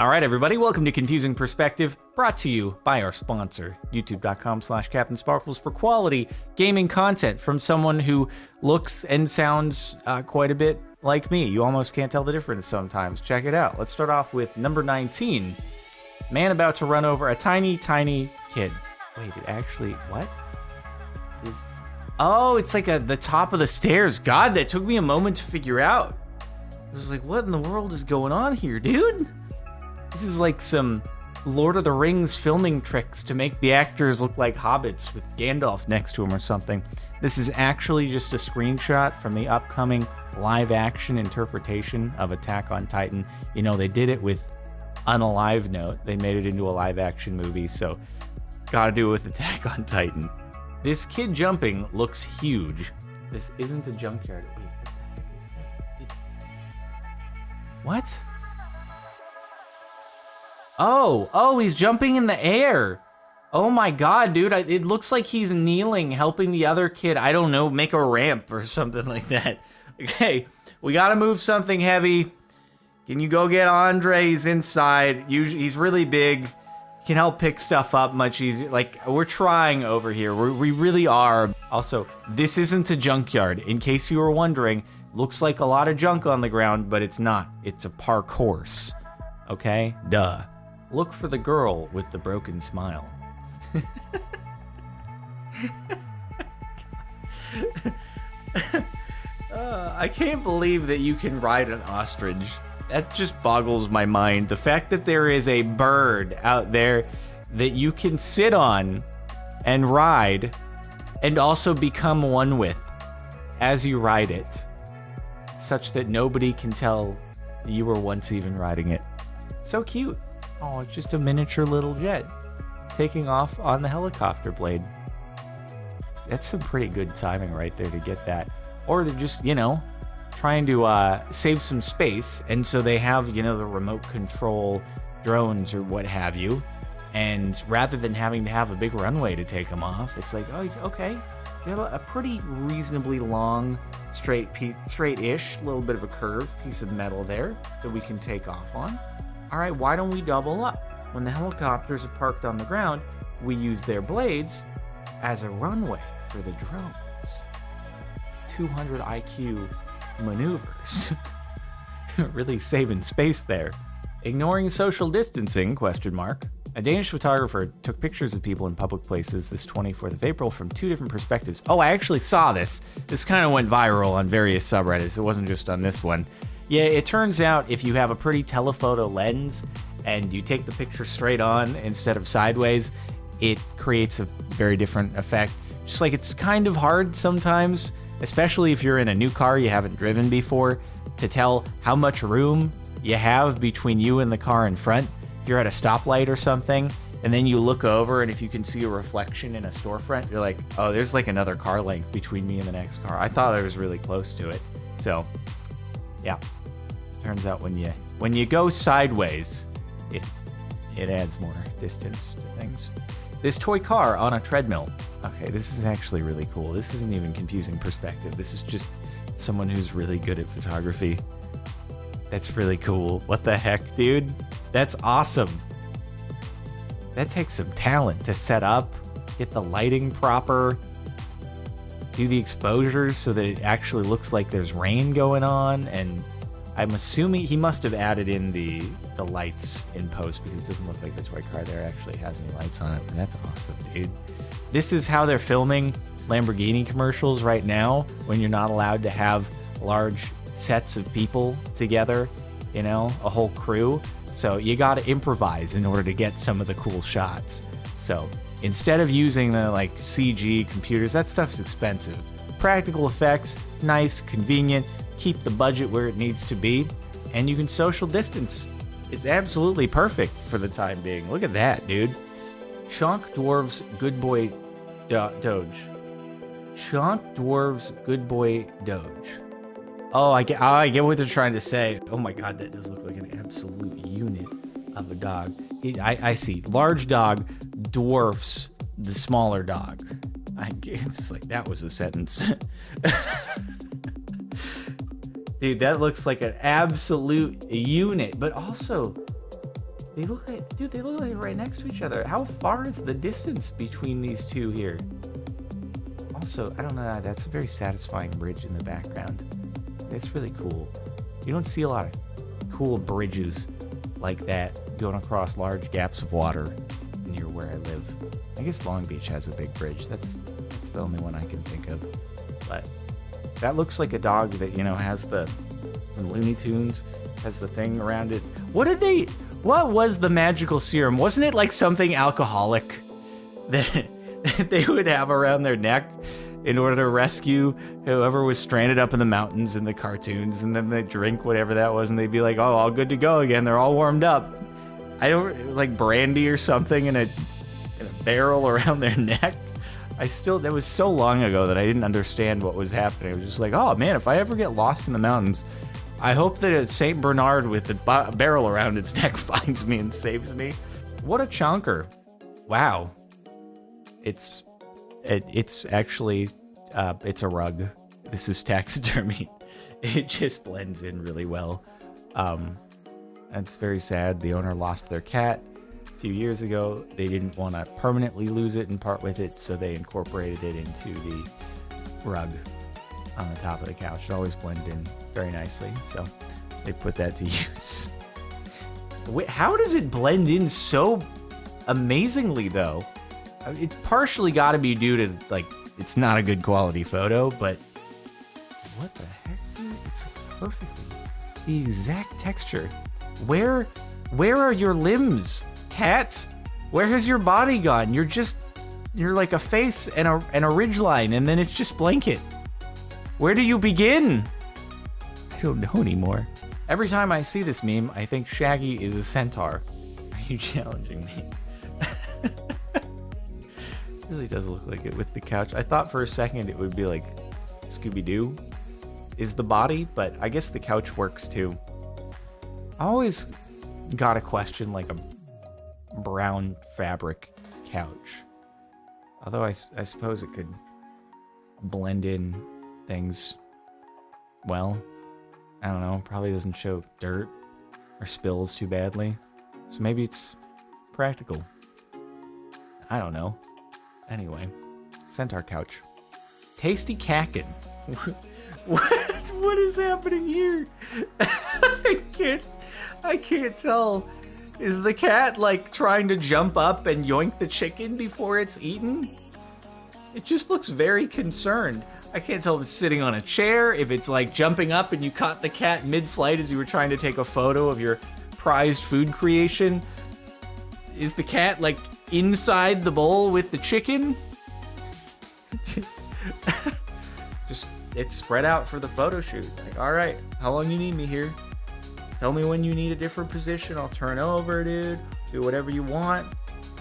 Alright everybody, welcome to Confusing Perspective, brought to you by our sponsor, youtube.com/CaptainSparklez, for quality gaming content from someone who looks and sounds quite a bit like me. You almost can't tell the difference sometimes. Check it out. Let's start off with number 19, man about to run over a tiny, tiny kid. Wait, it actually, what? Is, oh, it's like the top of the stairs. God, that took me a moment to figure out. I was like, what in the world is going on here, dude? This is like some Lord of the Rings filming tricks to make the actors look like hobbits with Gandalf next to him or something. This is actually just a screenshot from the upcoming live-action interpretation of Attack on Titan. You know, they did it with Unalive Note. They made it into a live-action movie, so gotta do it with Attack on Titan. This kid jumping looks huge. This isn't a junkyard. Wait, what the heck is that? What? Oh, he's jumping in the air. Oh my God, dude, it looks like he's kneeling, helping the other kid, I don't know, make a ramp or something like that. Okay, we gotta move something heavy. Can you go get Andre? He's inside, he's really big. Can help pick stuff up much easier. Like, we're trying over here, we really are. Also, this isn't a junkyard, in case you were wondering. Looks like a lot of junk on the ground, but it's not. It's a park horse, okay? Duh. Look for the girl with the broken smile. I can't believe that you can ride an ostrich. That just boggles my mind. The fact that there is a bird out there that you can sit on and ride and also become one with as you ride it, such that nobody can tell you were once even riding it. So cute. Oh, it's just a miniature little jet taking off on the helicopter blade. That's some pretty good timing right there to get that. Or they're just, you know, trying to save some space. And so they have, you know, the remote control drones or what have you. And rather than having to have a big runway to take them off, it's like, oh, okay. You have a pretty reasonably long, straight-ish, little bit of a curved piece of metal there that we can take off on. All right, why don't we double up? When the helicopters are parked on the ground, we use their blades as a runway for the drones. 200 IQ maneuvers. Really saving space there. Ignoring social distancing, question mark. A Danish photographer took pictures of people in public places this 24th of April from two different perspectives. Oh, I actually saw this. This kind of went viral on various subreddits. It wasn't just on this one. Yeah, it turns out if you have a pretty telephoto lens and you take the picture straight on instead of sideways, it creates a very different effect. Just like it's kind of hard sometimes, especially if you're in a new car you haven't driven before, to tell how much room you have between you and the car in front. If you're at a stoplight or something, and then you look over and if you can see a reflection in a storefront, you're like, oh, there's like another car length between me and the next car. I thought I was really close to it. So, yeah. Turns out when you go sideways, it adds more distance to things. This toy car on a treadmill. Okay, this is actually really cool. This isn't even Confusing Perspective. This is just someone who's really good at photography. That's really cool. What the heck, dude? That's awesome. That takes some talent to set up, get the lighting proper, do the exposures so that it actually looks like there's rain going on, and I'm assuming he must have added in the lights in post because it doesn't look like the toy car there actually has any lights on it. And that's awesome, dude. This is how they're filming Lamborghini commercials right now when you're not allowed to have large sets of people together, you know, a whole crew. So you got to improvise in order to get some of the cool shots. So instead of using the like CG computers, that stuff's expensive. Practical effects, nice, convenient. Keep the budget where it needs to be, and you can social distance. It's absolutely perfect for the time being. Look at that, dude. Chonk Dwarves Good Boy Doge. Chonk Dwarves Good Boy Doge. Oh, I get what they're trying to say. Oh my God, that does look like an absolute unit of a dog. I see. Large dog dwarfs the smaller dog. It's just like, that was a sentence. Dude, that looks like an absolute unit, but also They look like, dude, they look like right next to each other. How far is the distance between these two here? Also, I don't know, that's a very satisfying bridge in the background. That's really cool. You don't see a lot of cool bridges like that going across large gaps of water near where I live. I guess Long Beach has a big bridge. That's the only one I can think of. But that looks like a dog that, you know, has the, from Looney Tunes, has the thing around it. What did they, what was the magical serum? Wasn't it like something alcoholic that they would have around their neck in order to rescue whoever was stranded up in the mountains in the cartoons, and then they drink whatever that was and they'd be like, oh, all good to go again, they're all warmed up. I don't, like brandy or something in a barrel around their neck. I still, that was so long ago that I didn't understand what was happening. I was just like, oh man, if I ever get lost in the mountains, I hope that it's St. Bernard with the barrel around its neck finds me and saves me. What a chonker. Wow. It's actually, it's a rug. This is taxidermy. It just blends in really well. It's very sad. The owner lost their cat a few years ago. They didn't want to permanently lose it and part with it, so they incorporated it into the rug on the top of the couch. It always blended in very nicely, so they put that to use. Wait, how does it blend in so amazingly, though? It's partially got to be due to, like, it's not a good quality photo, but what the heck, dude? It's like perfectly the exact texture. Where are your limbs, cat? Where has your body gone? You're like a face and a ridgeline, and then it's just blanket. Where do you begin? I don't know anymore. Every time I see this meme, I think Shaggy is a centaur. Are you challenging me? It really does look like it with the couch. I thought for a second it would be like Scooby-Doo is the body, but I guess the couch works too. I always got a question like a brown fabric couch. Although I suppose it could blend in things well. I don't know, probably doesn't show dirt or spills too badly. So maybe it's practical. I don't know. Anyway, centaur couch. Tasty Kakin. What is happening here? I can't tell. Is the cat like trying to jump up and yoink the chicken before it's eaten? It just looks very concerned. I can't tell if it's sitting on a chair, if it's like jumping up and you caught the cat mid-flight as you were trying to take a photo of your prized food creation. Is the cat like inside the bowl with the chicken? Just, it's spread out for the photo shoot. Like, all right, how long you need me here? Tell me when you need a different position. I'll turn over, dude. Do whatever you want.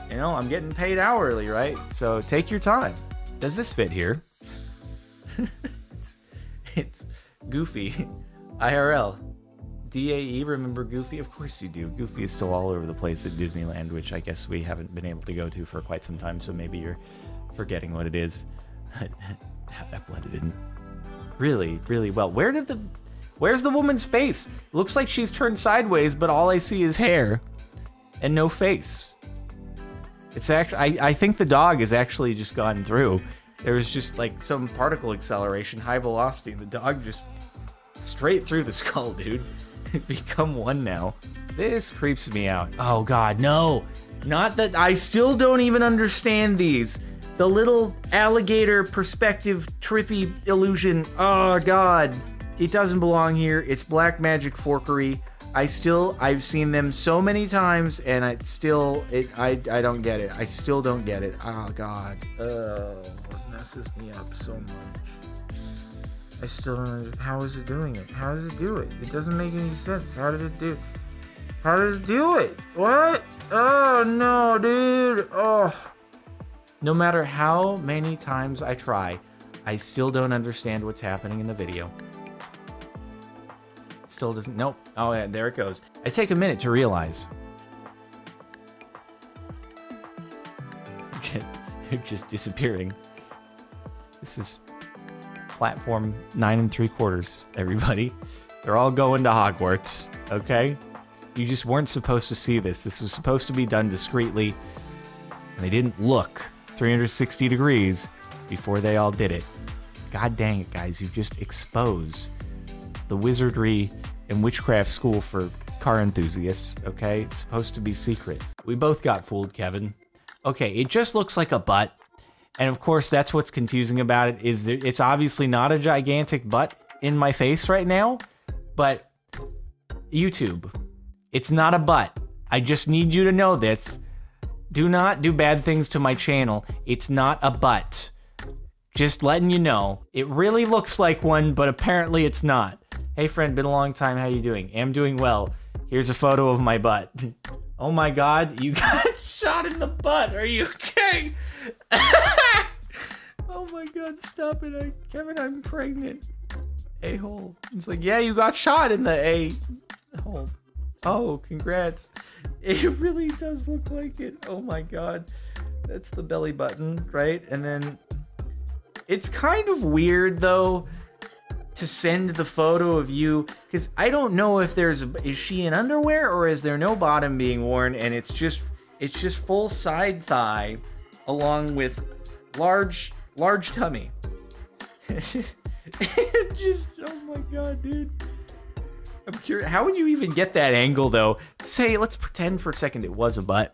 You know, I'm getting paid hourly, right? So take your time. Does this fit here? It's Goofy. IRL. DAE, remember Goofy? Of course you do. Goofy is still all over the place at Disneyland, which I guess we haven't been able to go to for quite some time, so maybe you're forgetting what it is. That blended in really, really well. Where's the woman's face? Looks like she's turned sideways, but all I see is hair and no face. It's actually, I think the dog has actually just gone through. There was just like some particle acceleration, high velocity, and the dog just straight through the skull, dude. Become one now. This creeps me out. Oh god, no. Not that I still don't even understand these. The little alligator perspective trippy illusion. Oh god. It doesn't belong here. It's black magic forkery. I've seen them so many times and I don't get it. I still don't get it. Oh god. Oh, it messes me up so much. I still don't understand. How is it doing it? How does it do it? It doesn't make any sense. How does it do it? What? Oh no, dude. Oh. No matter how many times I try, I still don't understand what's happening in the video. Still doesn't, nope. Oh yeah, there it goes. I take a minute to realize. They're just disappearing. This is platform 9 3/4, everybody. They're all going to Hogwarts, okay? You just weren't supposed to see this. This was supposed to be done discreetly, and they didn't look 360 degrees before they all did it. God dang it, guys. You just exposed the wizardry and witchcraft school for car enthusiasts, okay? It's supposed to be secret. We both got fooled, Kevin. Okay, it just looks like a butt. And of course, that's what's confusing about it, is that it's obviously not a gigantic butt in my face right now, but YouTube, it's not a butt. I just need you to know this. Do not do bad things to my channel. It's not a butt. Just letting you know. It really looks like one, but apparently it's not. Hey friend, been a long time, how you doing? Am doing well. Here's a photo of my butt. Oh my god, you got shot in the butt. Are you kidding? Oh my god, stop it. Kevin, I'm pregnant. A-hole. It's like, yeah, you got shot in the A-hole. Oh, congrats. It really does look like it. Oh my god. That's the belly button, right? And then it's kind of weird though to send the photo of you, because I don't know if there's a, is she in underwear or is there no bottom being worn, and it's just full side thigh along with large tummy. Just, oh my god, dude. I'm curious, how would you even get that angle though? Say, let's pretend for a second it was a butt.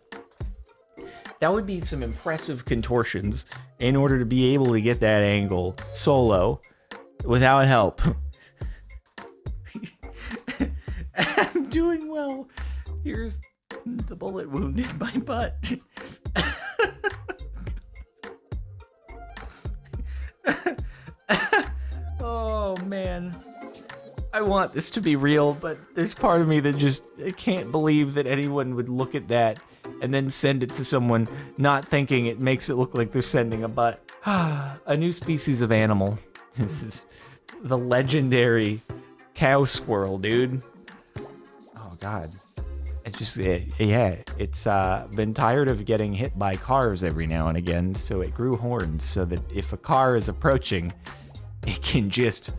That would be some impressive contortions in order to be able to get that angle solo without help. I'm doing well. Here's the bullet wound in my butt. Oh man. I want this to be real, but there's part of me that just can't believe that anyone would look at that and then send it to someone, not thinking it makes it look like they're sending a butt. A new species of animal. This is the legendary cow squirrel, dude. Oh god. Yeah, it's been tired of getting hit by cars every now and again, so it grew horns so that if a car is approaching, it can just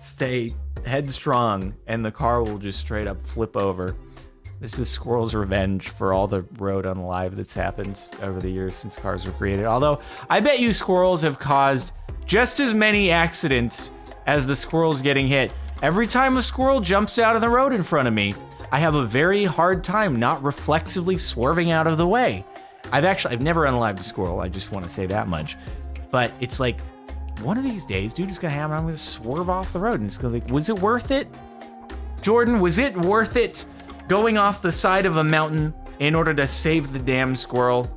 stay headstrong and the car will just straight up flip over. This is Squirrel's revenge for all the road unalive that's happened over the years since cars were created. Although, I bet you squirrels have caused just as many accidents as the squirrels getting hit. Every time a squirrel jumps out of the road in front of me, I have a very hard time not reflexively swerving out of the way. I've never unalived a squirrel, I just want to say that much. But it's like, one of these days, dude is gonna happen, I'm gonna swerve off the road and it's gonna be like, was it worth it? Jordan, was it worth it going off the side of a mountain in order to save the damn squirrel?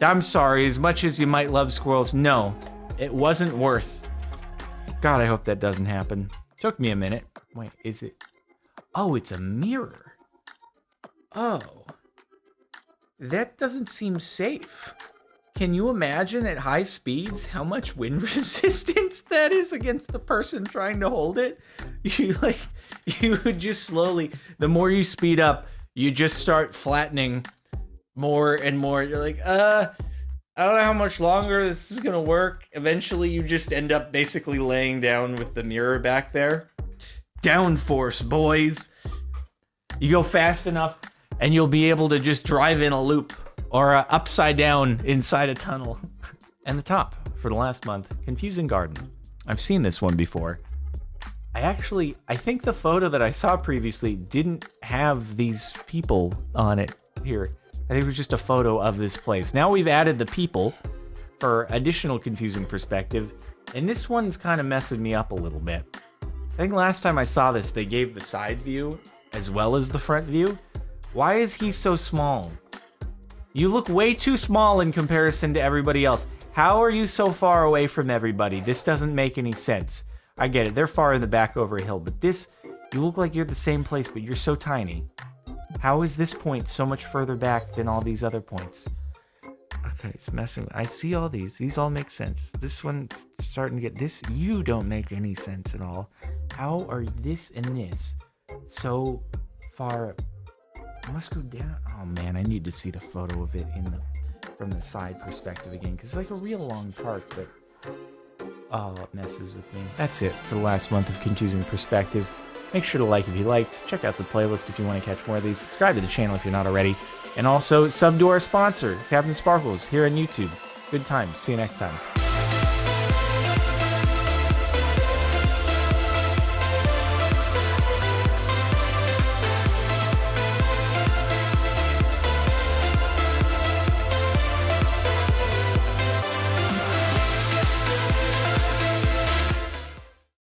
I'm sorry, as much as you might love squirrels, no, it wasn't worth. God, I hope that doesn't happen. Took me a minute. Wait, is it? Oh, it's a mirror. Oh, that doesn't seem safe. Can you imagine at high speeds how much wind resistance that is against the person trying to hold it? You would just slowly, the more you speed up, you just start flattening more and more. You're like, I don't know how much longer this is gonna work. Eventually you just end up basically laying down with the mirror back there. Downforce, boys. You go fast enough and you'll be able to just drive in a loop. Or upside down inside a tunnel. And the top for the last month, Confusing Garden. I've seen this one before. I think the photo that I saw previously didn't have these people on it here. I think it was just a photo of this place. Now we've added the people for additional confusing perspective. And this one's kind of messing me up a little bit. I think last time I saw this, they gave the side view as well as the front view. Why is he so small? You look way too small in comparison to everybody else. How are you so far away from everybody? This doesn't make any sense. I get it, they're far in the back over a hill, but this, you look like you're the same place, but you're so tiny. How is this point so much further back than all these other points? Okay, it's messing with me. I see all these all make sense. This one's starting to get, this, you don't make any sense at all. How are this and this so far? I must go down. Oh man, I need to see the photo of it from the side perspective again, because it's like a real long park, but oh, it messes with me. That's it for the last month of Confusing Perspective. Make sure to like if you liked, check out the playlist if you want to catch more of these, subscribe to the channel if you're not already, and also sub to our sponsor, CaptainSparklez, here on YouTube. Good times. See you next time.